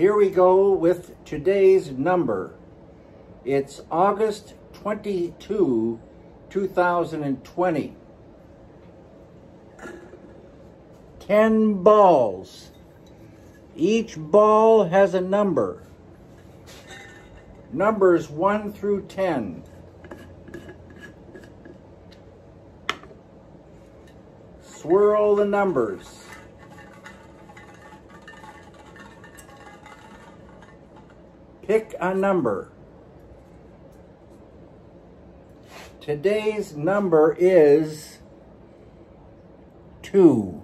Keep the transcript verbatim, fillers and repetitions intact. Here we go with today's number. It's August twenty-second, two thousand twenty. Ten balls. Each ball has a number. Numbers one through ten. Swirl the numbers. Pick a number. Today's number is two.